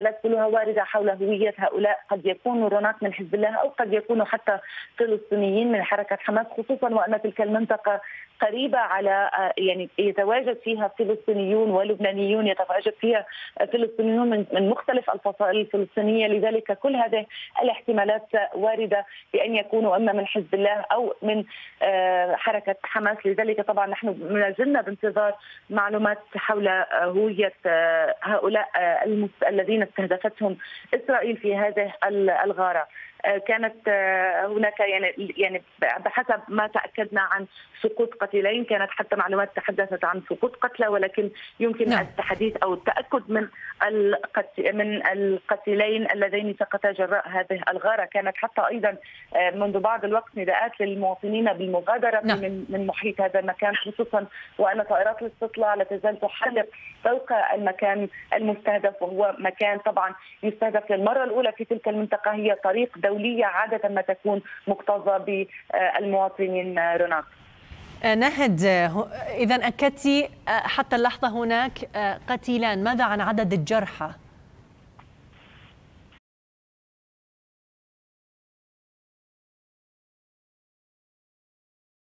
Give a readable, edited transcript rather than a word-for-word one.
لا كلها واردة حول هوية هؤلاء، قد يكونوا رهنات من حزب الله أو قد يكونوا حتى فلسطينيين من حركة حماس، خصوصا وأن تلك المنطقة قريبة على يعني يتواجد فيها فلسطينيون ولبنانيون، يتواجد فيها فلسطينيون من مختلف الفصائل الفلسطينية، لذلك كل هذه الاحتمالات واردة بأن يكونوا إما من حزب الله أو من حركة حماس. لذلك طبعا نحن ما زلنا بانتظار معلومات حول هوية هؤلاء الذين استهدفتهم إسرائيل في هذه الغارة. كانت هناك يعني بحسب ما تأكدنا عن سقوط قتيلين، كانت حتى معلومات تحدثت عن سقوط قتلى، ولكن يمكن الحديث او التأكد من القتيلين اللذين سقطا جراء هذه الغارة. كانت حتى ايضا منذ بعض الوقت نداءات للمواطنين بالمغادرة من محيط هذا المكان، خصوصا وان طائرات الاستطلاع لا تزال تحلق فوق المكان المستهدف، وهو مكان طبعا يستهدف للمرة الاولى في تلك المنطقة، هي طريق دولية عادة ما تكون مكتظة بالمواطنين. روناق نهد، إذا أكدت حتى اللحظة هناك قتيلان، ماذا عن عدد الجرحى؟